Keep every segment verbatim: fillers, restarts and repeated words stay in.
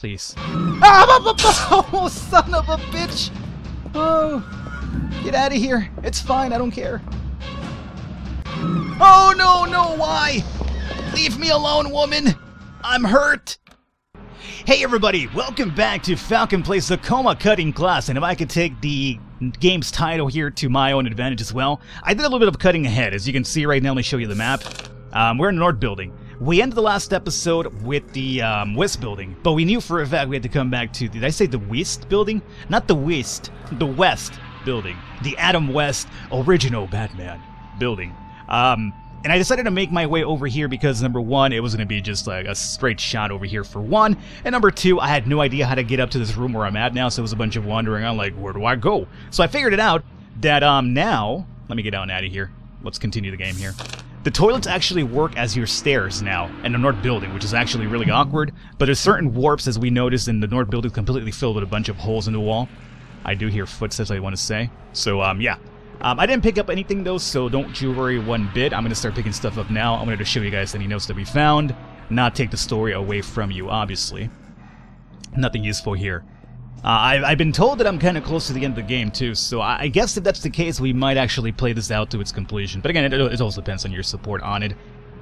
please. Oh, son of a bitch! Oh, get out of here. It's fine, I don't care. Oh, no, no, why? Leave me alone, woman! I'm hurt! Hey everybody, welcome back to Falcon Plays the Coma Cutting Class, and if I could take the game's title here to my own advantage as well, I did a little bit of cutting ahead. As you can see right now, let me show you the map. Um, we're in the North Building. We ended the last episode with the um, West Building, but we knew for a fact we had to come back to, did I say the West Building? Not the West, the West Building. The Adam West Original Batman Building. Um... And I decided to make my way over here because, number one, it was going to be just like a straight shot over here for one. And number two, I had no idea how to get up to this room where I'm at now, so it was a bunch of wandering. I'm like, where do I go? So I figured it out that um, now... Let me get on out of here. Let's continue the game here. The toilets actually work as your stairs now in the North Building, which is actually really awkward. But there's certain warps, as we noticed, in the North Building completely filled with a bunch of holes in the wall. I do hear footsteps, I want to say. So, um, yeah. Um, I didn't pick up anything though, so don't you worry one bit. I'm going to start picking stuff up now. I wanted to show you guys any notes that we found, not take the story away from you, obviously. Nothing useful here. Uh, I, I've been told that I'm kind of close to the end of the game too, so I, I guess if that's the case, we might actually play this out to its completion. But again, it, it also depends on your support on it,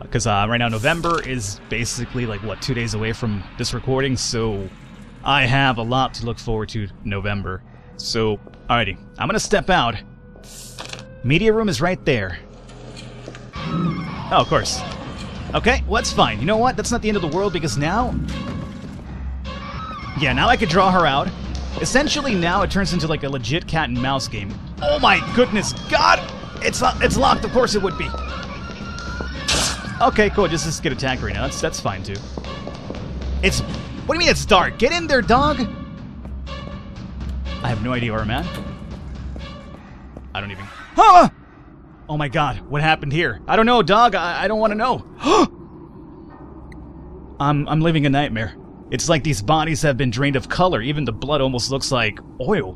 because uh, right now November is basically like, what, two days away from this recording, so I have a lot to look forward to November. So, alrighty, I'm going to step out. Media room is right there. Oh, of course. Okay, well, that's fine. You know what? That's not the end of the world, because now... Yeah, now I could draw her out. Essentially, now it turns into like a legit cat and mouse game. Oh my goodness, God! It's, it's locked, of course it would be. Okay, cool, just, just get attacked right now. That's, that's fine, too. It's... What do you mean it's dark? Get in there, dog! I have no idea where I'm at. I don't even... Ah! Oh my god, what happened here? I don't know, dog. I, I don't want to know. I'm, I'm living a nightmare. It's like these bodies have been drained of color. Even the blood almost looks like oil.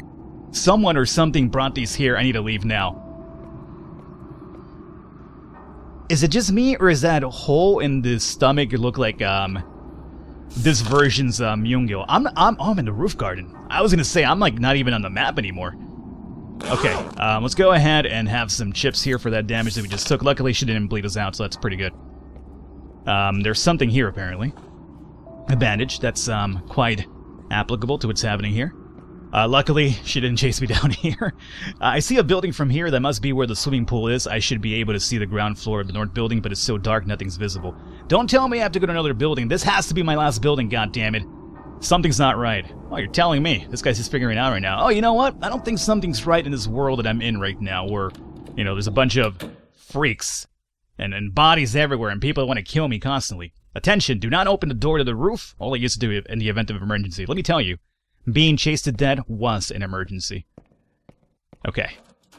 Someone or something brought these here. I need to leave now. Is it just me, or is that hole in the stomach look like um, this version's uh, Myungil? I'm, I'm, oh, I'm in the roof garden. I was going to say, I'm like not even on the map anymore. Okay, um, let's go ahead and have some chips here for that damage that we just took. Luckily, she didn't bleed us out, so that's pretty good. Um, there's something here, apparently. A bandage that's um, quite applicable to what's happening here. Uh, luckily, she didn't chase me down here. uh, I see a building from here that must be where the swimming pool is. I should be able to see the ground floor of the North Building, but it's so dark, nothing's visible. Don't tell me I have to go to another building. This has to be my last building, goddammit. Something's not right. Oh, you're telling me. This guy's just figuring it out right now. Oh, you know what? I don't think something's right in this world that I'm in right now, where, you know, there's a bunch of freaks and, and bodies everywhere and people that want to kill me constantly. Attention, do not open the door to the roof. All I used to do in the event of emergency. Let me tell you, being chased to death was an emergency. Okay.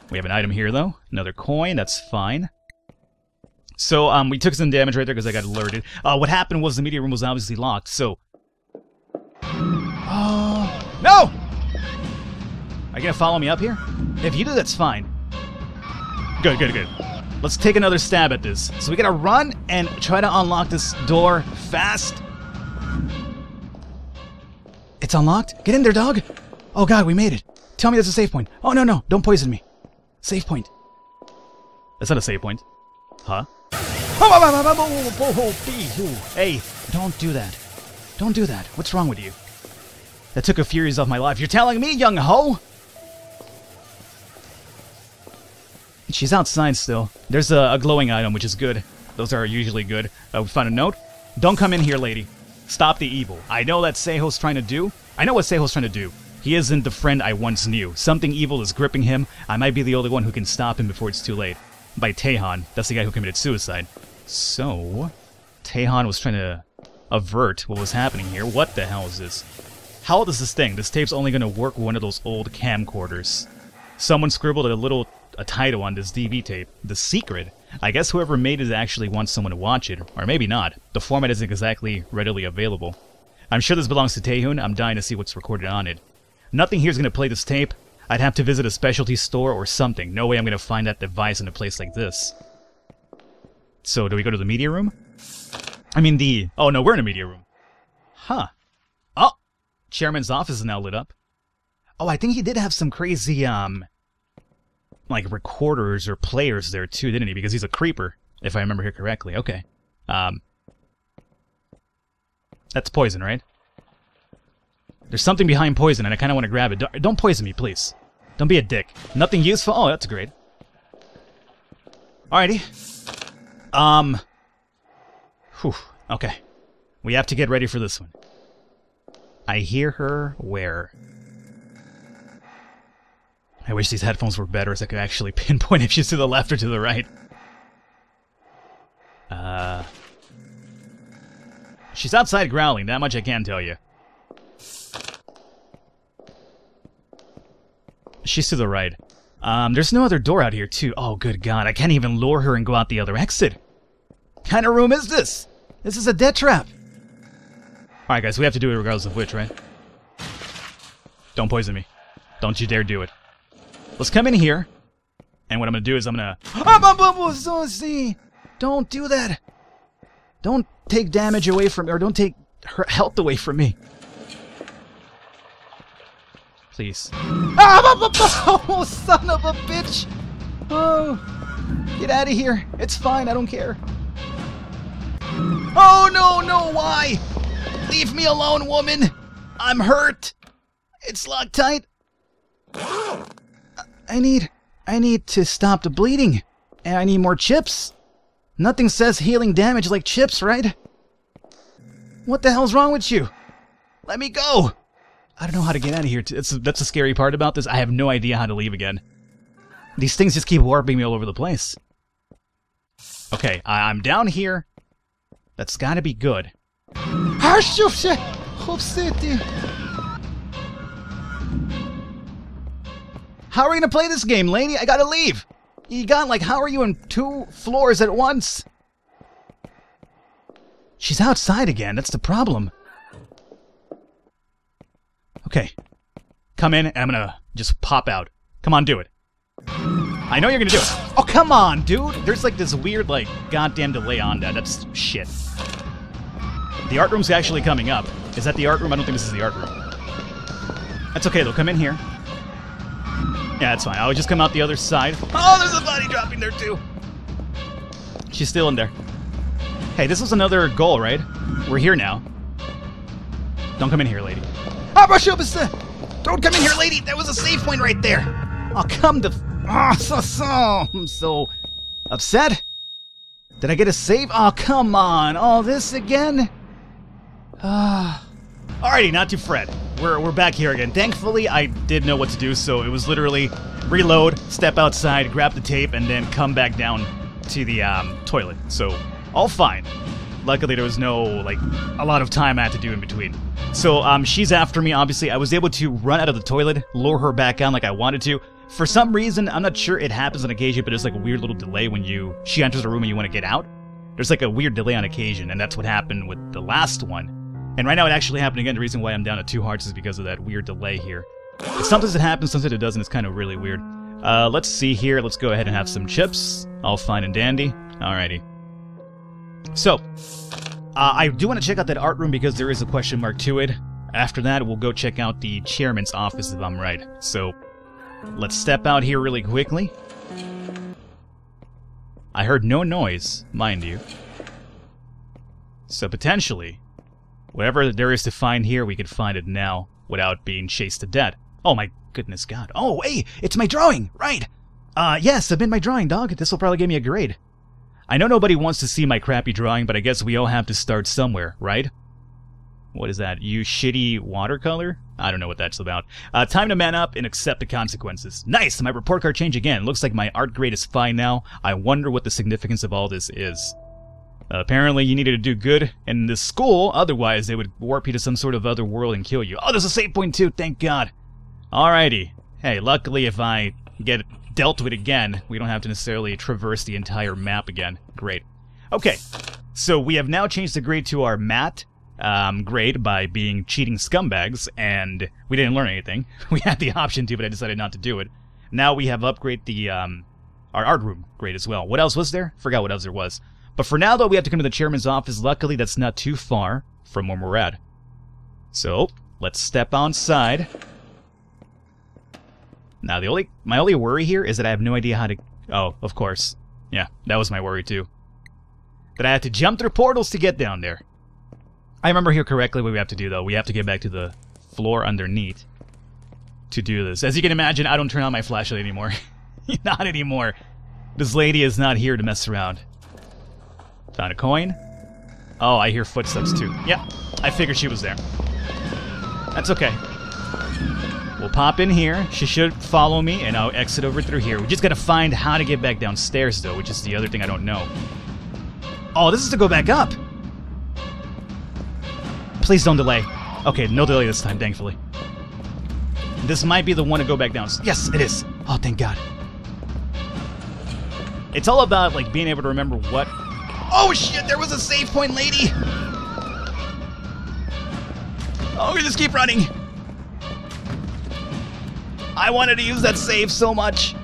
We have an item here, though. Another coin. That's fine. So, um, we took some damage right there because I got alerted. Uh, what happened was the media room was obviously locked, so... Oh no! Are you gonna follow me up here? If you do, that's fine. Good, good, good. Let's take another stab at this. So we gotta run and try to unlock this door fast. It's unlocked? Get in there, dog! Oh god, we made it. Tell me that's a save point. Oh no, no, don't poison me. Save point. That's not a save point. Huh? Hey, don't do that. Don't do that. What's wrong with you? That took a few years off my life. You're telling me, young ho? She's outside still. There's a, a glowing item, which is good. Those are usually good. Uh, we found a note. Don't come in here, lady. Stop the evil. I know that Seho's trying to do. I know what Seho's trying to do. He isn't the friend I once knew. Something evil is gripping him. I might be the only one who can stop him before it's too late. By Taehan. That's the guy who committed suicide. So, Taehan was trying to avert what was happening here. What the hell is this? How old is this thing? This tape's only going to work with one of those old camcorders. Someone scribbled a little a title on this D V tape. The Secret. I guess whoever made it actually wants someone to watch it. Or maybe not. The format isn't exactly readily available. I'm sure this belongs to Taehoon. I'm dying to see what's recorded on it. Nothing here's going to play this tape. I'd have to visit a specialty store or something. No way I'm going to find that device in a place like this. So, do we go to the media room? I mean the... Oh no, we're in a media room. Huh. chairman's office is now lit up. Oh, I think he did have some crazy, um, like recorders or players there too, didn't he? Because he's a creeper, if I remember here correctly. Okay. Um, that's poison, right? There's something behind poison, and I kind of want to grab it. Don't poison me, please. Don't be a dick. Nothing useful? Oh, that's great. Alrighty. Um. Whew. Okay. We have to get ready for this one. I hear her where? I wish these headphones were better so I could actually pinpoint if she's to the left or to the right. Uh. She's outside growling, that much I can tell you. She's to the right. Um, there's no other door out here, too. Oh, good God. I can't even lure her and go out the other exit. What kind of room is this? This is a death trap. Alright, guys. We have to do it regardless of which, right? Don't poison me. Don't you dare do it. Let's come in here. And what I'm going to do is I'm going to... Don't do that. Don't take damage away from... Or don't take her health away from me. Please. Oh, son of a bitch! Oh, get out of here. It's fine, I don't care. Oh, no, no, why? Leave me alone, woman! I'm hurt! It's locked tight. I need... I need to stop the bleeding. And I need more chips. Nothing says healing damage like chips, right? What the hell's wrong with you? Let me go! I don't know how to get out of here. That's, that's the scary part about this. I have no idea how to leave again. These things just keep warping me all over the place. Okay, I, I'm down here. That's gotta be good. How are we gonna play this game, lady? I gotta leave! You got, like, how are you in two floors at once? She's outside again. That's the problem. Okay, come in, and I'm gonna just pop out. Come on, do it. I know you're gonna do it. Oh, come on, dude! There's like this weird, like, goddamn delay on that. That's shit. The art room's actually coming up. Is that the art room? I don't think this is the art room. That's okay, though. Come in here. Yeah, that's fine. I'll just come out the other side. Oh, there's a body dropping there, too! She's still in there. Hey, this was another goal, right? We're here now. Don't come in here, lady. Don't come in here, lady! That was a save point right there! I'll come to... Oh, so, so, I'm so upset! Did I get a save? Oh, come on! All this again? Ah. Alrighty, not to fret. We're, we're back here again. Thankfully, I did know what to do, so it was literally reload, step outside, grab the tape, and then come back down to the um, toilet. So, all fine. Luckily, there was no, like, a lot of time I had to do in between. So, um, she's after me, obviously. I was able to run out of the toilet, lure her back on like I wanted to. For some reason, I'm not sure, it happens on occasion, but there's like a weird little delay when you... She enters a room and you want to get out. There's like a weird delay on occasion, and that's what happened with the last one. And right now, it actually happened again. The reason why I'm down at two hearts is because of that weird delay here. But sometimes it happens, sometimes it doesn't. It's kind of really weird. Uh, let's see here. Let's go ahead and have some chips. All fine and dandy. Alrighty. So, uh, I do want to check out that art room because there is a question mark to it. After that, we'll go check out the chairman's office if I'm right. So, let's step out here really quickly. I heard no noise, mind you. So, potentially, whatever there is to find here, we could find it now without being chased to death. Oh my goodness God. Oh, hey! It's my drawing! Right! Uh, yes, yeah, submit my drawing, dog. This will probably give me a grade. I know nobody wants to see my crappy drawing, but I guess we all have to start somewhere, right? What is that? You shitty watercolor? I don't know what that's about. Uh, time to man up and accept the consequences. Nice! My report card changed again. Looks like my art grade is fine now. I wonder what the significance of all this is. Uh, apparently you needed to do good in this school, otherwise they would warp you to some sort of other world and kill you. Oh, there's a save point too, thank God! Alrighty. Hey, luckily if I get it dealt with again, we don't have to necessarily traverse the entire map again. Great. Okay, so we have now changed the grade to our mat um, grade by being cheating scumbags, and we didn't learn anything. We had the option to, but I decided not to do it. Now we have upgraded the um, our art room grade as well. What else was there? Forgot what else there was. But for now, though, we have to come to the chairman's office. Luckily, that's not too far from where we're at. So, Let's step outside. Now, the only my only worry here is that I have no idea how to... Oh, of course. Yeah, that was my worry, too. That I have to jump through portals to get down there. I remember here correctly what we have to do, though. We have to get back to the floor underneath to do this. As you can imagine, I don't turn on my flashlight anymore. Not anymore. This lady is not here to mess around. Found a coin. Oh, I hear footsteps, too. Yeah, I figured she was there. That's okay. We'll pop in here. She should follow me, and I'll exit over through here. We just gotta find how to get back downstairs, though, which is the other thing I don't know. Oh, this is to go back up! Please don't delay. Okay, no delay this time, thankfully. This might be the one to go back down. Yes, it is! Oh, thank God. It's all about, like, being able to remember what... Oh, shit! There was a save point, lady! Oh, we just keep running! I wanted to use that save so much.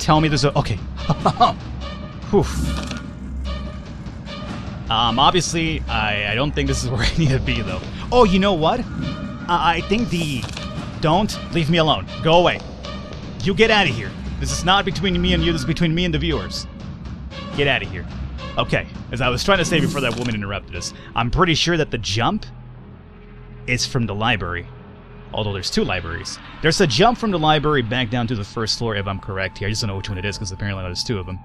Tell me there's a... Okay. um, obviously, I, I don't think this is where I need to be, though. Oh, you know what? I, I think the... Don't leave me alone. Go away. You get out of here. This is not between me and you. This is between me and the viewers. Get out of here. Okay. As I was trying to say before that woman interrupted us, I'm pretty sure that the jump is from the library. Although there's two libraries. There's a jump from the library back down to the first floor, if I'm correct here. I just don't know which one it is, because apparently there's two of them.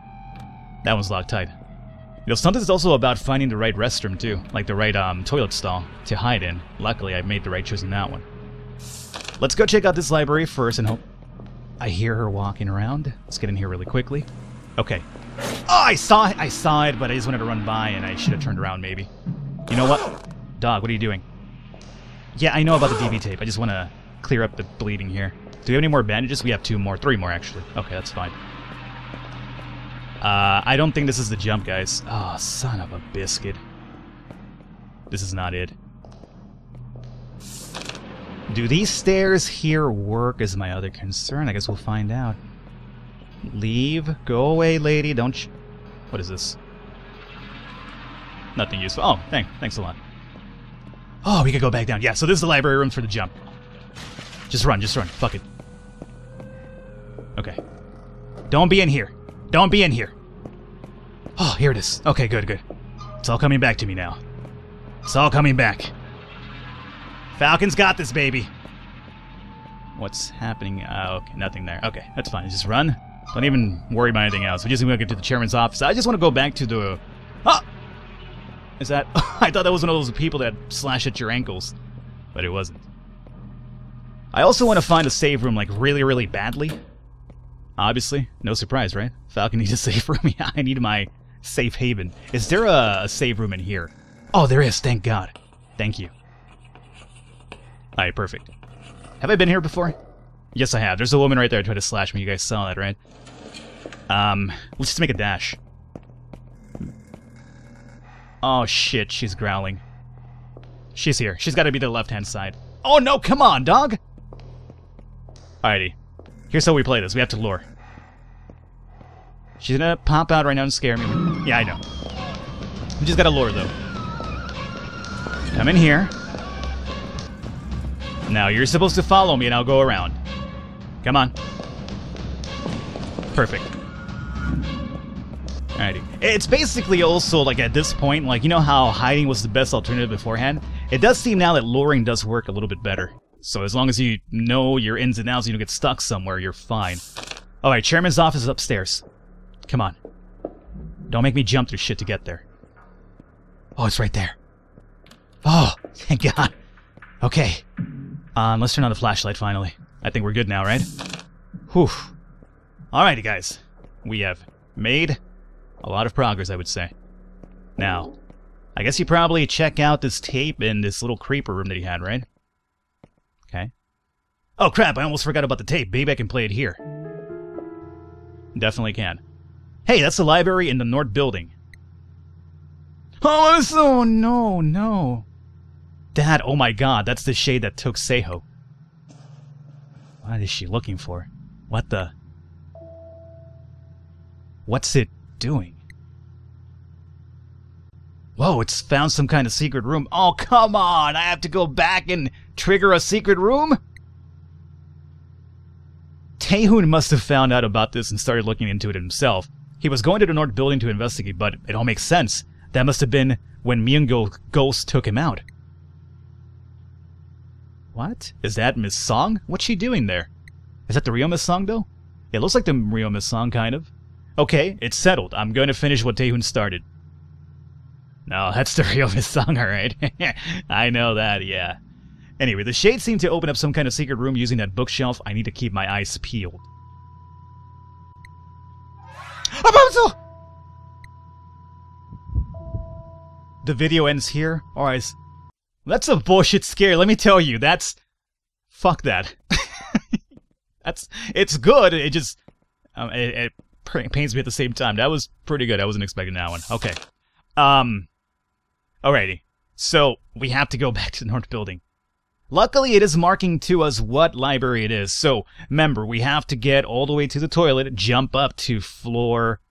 That one's locked tight. You know, sometimes it's also about finding the right restroom, too. Like the right um, toilet stall to hide in. Luckily, I made the right choice in that one. Let's go check out this library first and hope... I hear her walking around. Let's get in here really quickly. Okay. Oh, I saw it! I saw it, but I just wanted to run by, and I should have turned around, maybe. You know what? Dog, what are you doing? Yeah, I know about the D V tape. I just want to clear up the bleeding here. Do we have any more bandages? We have two more. Three more, actually. Okay, that's fine. Uh, I don't think this is the jump, guys. Oh, son of a biscuit. This is not it. Do these stairs here work is my other concern. I guess we'll find out. Leave. Go away, lady. Don't sh... What is this? Nothing useful. Oh, thank, thanks a lot. Oh, we could go back down. Yeah, so this is the library room for the jump. Just run, just run. Fuck it. Okay. Don't be in here. Don't be in here. Oh, here it is. Okay, good, good. It's all coming back to me now. It's all coming back. Falcon's got this, baby. What's happening? Uh, okay, nothing there. Okay, that's fine. Just run. Don't even worry about anything else. We just want to get to the chairman's office. I just want to go back to the... Oh! Is that... I thought that was one of those people that slash at your ankles. But it wasn't. I also want to find a save room, like, really, really badly. Obviously. No surprise, right? Falcon needs a save room. Yeah, I need my safe haven. Is there a, a save room in here? Oh, there is. Thank God. Thank you. Alright, perfect. Have I been here before? Yes, I have. There's a woman right there that tried to slash me. You guys saw that, right? Um, let's just make a dash. Oh, shit, she's growling. She's here. She's got to be the left-hand side. Oh, no, come on, dog! Alrighty. Here's how we play this. We have to lure. She's going to pop out right now and scare me. Yeah, I know. We just got to lure, though. Come in here. Now, you're supposed to follow me, and I'll go around. Come on. Perfect. Alrighty. It's basically also, like, at this point, like, you know how hiding was the best alternative beforehand? It does seem now that luring does work a little bit better. So as long as you know your ins and outs, you don't get stuck somewhere, you're fine. Alright, chairman's office is upstairs. Come on. Don't make me jump through shit to get there. Oh, it's right there. Oh, thank God. Okay. Um, let's turn on the flashlight, finally. I think we're good now, right? Whew. Alrighty, guys. We have made... a lot of progress, I would say. Now, I guess you probably check out this tape in this little creeper room that he had, right? Okay. Oh, crap, I almost forgot about the tape. Maybe I can play it here. Definitely can. Hey, that's the library in the North Building. Oh, oh no, no. Dad, oh my God, that's the shade that took Seho. What is she looking for? What the... What's it... doing? Whoa, it's found some kind of secret room. Oh, come on! I have to go back and trigger a secret room? Taehoon must have found out about this and started looking into it himself. He was going to the North Building to investigate, but it all makes sense. That must have been when Myungil's ghost took him out. What? Is that Miss Song? What's she doing there? Is that the real Miss Song, though? It looks like the real Miss Song, kind of. Okay, it's settled. I'm going to finish what Taehoon started. No, that's the real Miss Song, alright. I know that, yeah. Anyway, the shade seemed to open up some kind of secret room using that bookshelf. I need to keep my eyes peeled. Rapunzel! The video ends here. Alright. That's a bullshit scare, let me tell you. That's... Fuck that. That's... It's good, it just... Um, it, it pains me at the same time. That was pretty good. I wasn't expecting that one. Okay. Um... Alrighty. So, we have to go back to the North Building. Luckily, it is marking to us what library it is. So, remember, we have to get all the way to the toilet, jump up to floor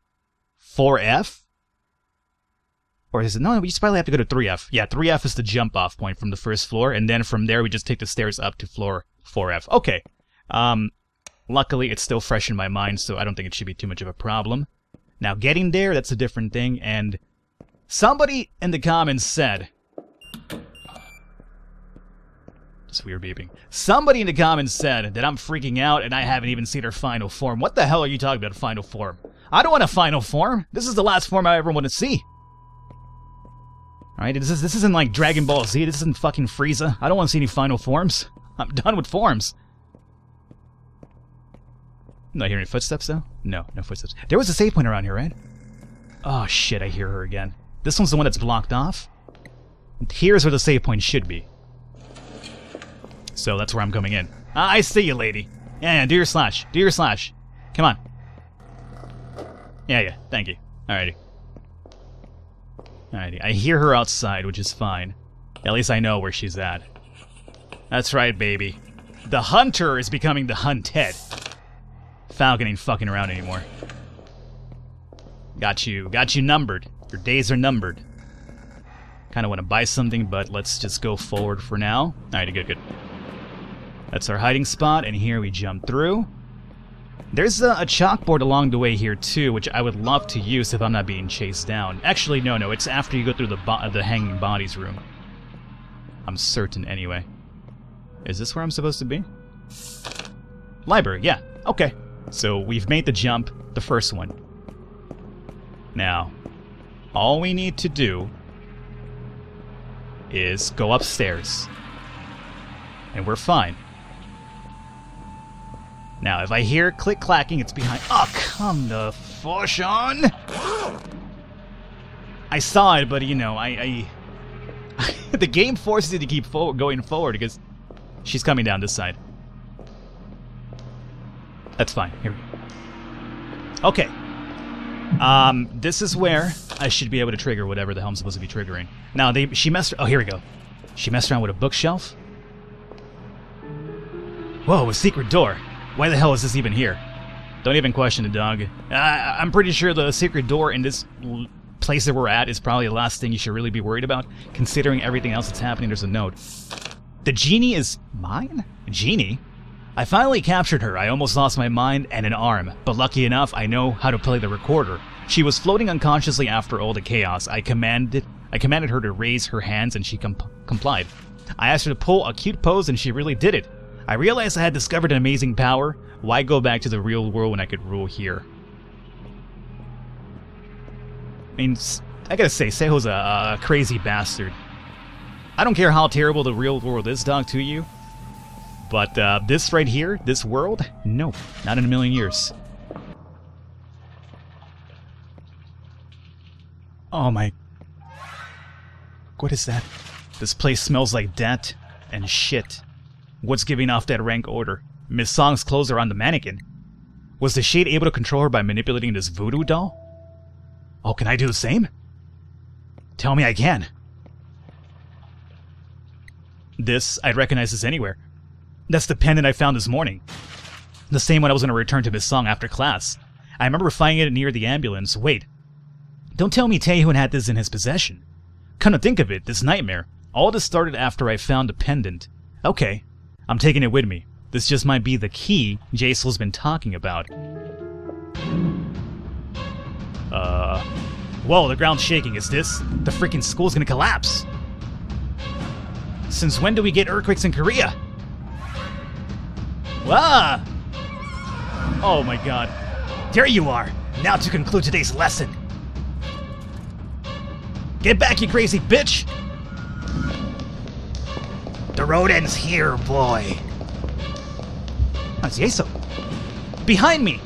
four F? Or is it... No, we just probably have to go to three F. Yeah, three F is the jump-off point from the first floor, and then from there we just take the stairs up to floor four F. Okay. Um, luckily, it's still fresh in my mind, so I don't think it should be too much of a problem. Now, getting there, that's a different thing, and... Somebody in the comments said... It's weird beeping. Somebody in the comments said that I'm freaking out and I haven't even seen her final form. What the hell are you talking about, final form? I don't want a final form. This is the last form I ever want to see. Alright, this, is, this isn't like Dragon Ball Z. This isn't fucking Frieza. I don't want to see any final forms. I'm done with forms. I'm not hearing any footsteps, though? No, no footsteps. There was a save point around here, right? Oh, shit, I hear her again. This one's the one that's blocked off. Here's where the save point should be. So that's where I'm coming in. Ah, I see you, lady. Yeah, yeah, do your slash. Do your slash. Come on. Yeah, yeah, thank you. Alrighty. Alrighty, I hear her outside, which is fine. At least I know where she's at. That's right, baby. The hunter is becoming the hunted. Falcon ain't fucking around anymore. Got you, got you numbered. Your days are numbered. Kinda wanna buy something, but let's just go forward for now. Alrighty, good, good. That's our hiding spot, and here we jump through. There's a, a chalkboard along the way here too, which I would love to use if I'm not being chased down. Actually, no, no, it's after you go through the bo the hanging bodies room. I'm certain, anyway. Is this where I'm supposed to be? Library, yeah, okay. So we've made the jump, the first one. Now, all we need to do is go upstairs, and we're fine. Now, if I hear click-clacking, it's behind... Oh, come the fuck on! I saw it, but, you know, I... I the game forces you to keep fo going forward, because she's coming down this side. That's fine. Here we go. Okay. Um, this is where I should be able to trigger whatever the hell I'm supposed to be triggering. Now, they... She messed... Oh, here we go. She messed around with a bookshelf. Whoa, a secret door. Why the hell is this even here? Don't even question it, dog. I, I'm pretty sure the secret door in this l place that we're at is probably the last thing you should really be worried about, considering everything else that's happening. There's a note. The genie is mine? Genie? I finally captured her. I almost lost my mind and an arm, but lucky enough, I know how to play the recorder. She was floating unconsciously after all the chaos. I commanded, I commanded her to raise her hands, and she comp complied. I asked her to pull a cute pose, and she really did it. I realized I had discovered an amazing power. Why go back to the real world when I could rule here? I mean, I gotta say, Seho's a, a crazy bastard. I don't care how terrible the real world is, dog, to you. But uh, this right here, this world? Nope, not in a million years. Oh my... What is that? This place smells like death and shit. What's giving off that rank odor? Miss Song's clothes are on the mannequin. Was the shade able to control her by manipulating this voodoo doll? Oh, can I do the same? Tell me I can. This, I'd recognize this anywhere. That's the pendant I found this morning. The same one I was going to return to Miss Song after class. I remember finding it near the ambulance. Wait. Don't tell me Taehoon had this in his possession. Come to think of it, this nightmare, all this started after I found a pendant. Okay, I'm taking it with me. This just might be the key Jasel's been talking about. Uh... Whoa, the ground's shaking. Is this? The freaking school's gonna collapse! Since when do we get earthquakes in Korea? Ah! Oh my god. There you are! Now to conclude today's lesson! Get back, you crazy bitch! The road ends here, boy. That's Jason. Behind me!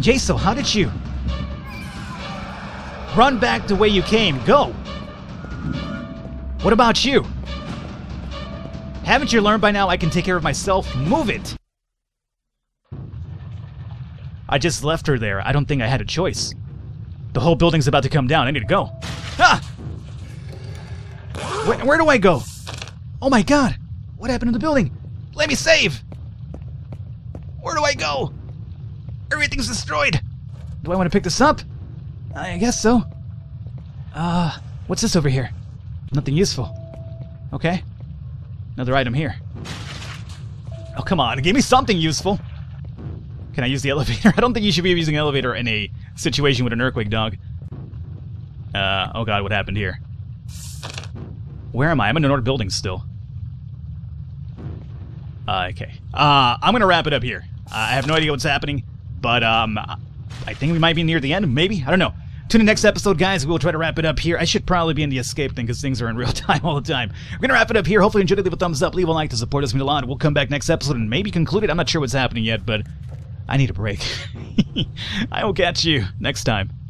Jason, how did you... Run back the way you came. Go! What about you? Haven't you learned by now I can take care of myself? Move it! I just left her there. I don't think I had a choice. The whole building's about to come down. I need to go. Ah! Where, where do I go? Oh my god! What happened to the building? Let me save! Where do I go? Everything's destroyed! Do I want to pick this up? I guess so. Uh, what's this over here? Nothing useful. Okay. Another item here. Oh, come on. Give me something useful. Can I use the elevator? I don't think you should be using an elevator in a situation with an earthquake, dog. Uh, oh god, what happened here? Where am I? I'm in another building still. Uh, okay. Uh, I'm gonna wrap it up here. I have no idea what's happening, but, um, I think we might be near the end, maybe? I don't know. Tune in next episode, guys. We'll try to wrap it up here. I should probably be in the escape thing because things are in real time all the time. We're going to wrap it up here. Hopefully you enjoyed it. Leave a thumbs up. Leave a like to support us. Mean a lot. We'll come back next episode and maybe conclude it. I'm not sure what's happening yet, but I need a break. I will catch you next time.